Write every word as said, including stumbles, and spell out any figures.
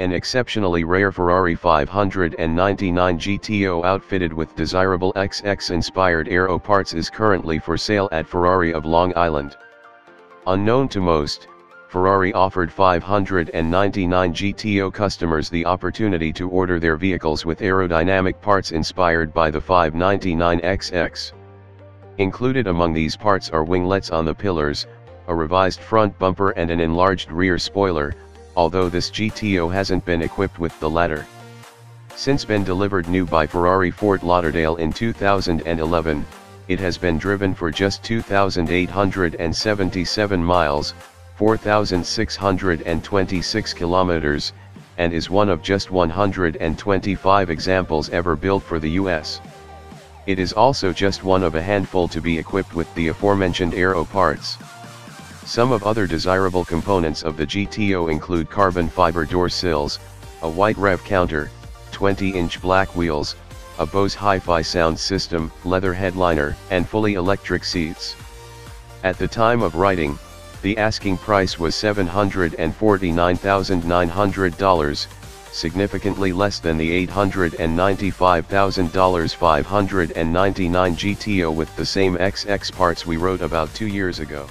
An exceptionally rare Ferrari five ninety-nine G T O outfitted with desirable X X-inspired aero parts is currently for sale at Ferrari of Long Island. Unknown to most, Ferrari offered five ninety-nine G T O customers the opportunity to order their vehicles with aerodynamic parts inspired by the five ninety-nine X X. Included among these parts are winglets on the pillars, a revised front bumper and an enlarged rear spoiler, although this G T O hasn't been equipped with the latter. Since been delivered new by Ferrari Fort Lauderdale in two thousand eleven, it has been driven for just two thousand eight hundred seventy-seven miles, four thousand six hundred twenty-six kilometers, and is one of just one hundred twenty-five examples ever built for the U S It is also just one of a handful to be equipped with the aforementioned aero parts. Some of other desirable components of the G T O include carbon fiber door sills, a white rev counter, twenty-inch black wheels, a Bose Hi-Fi sound system, leather headliner, and fully electric seats. At the time of writing, the asking price was seven hundred forty-nine thousand nine hundred dollars, significantly less than the eight hundred ninety-five thousand dollars five ninety-nine G T O with the same X X parts we wrote about two years ago.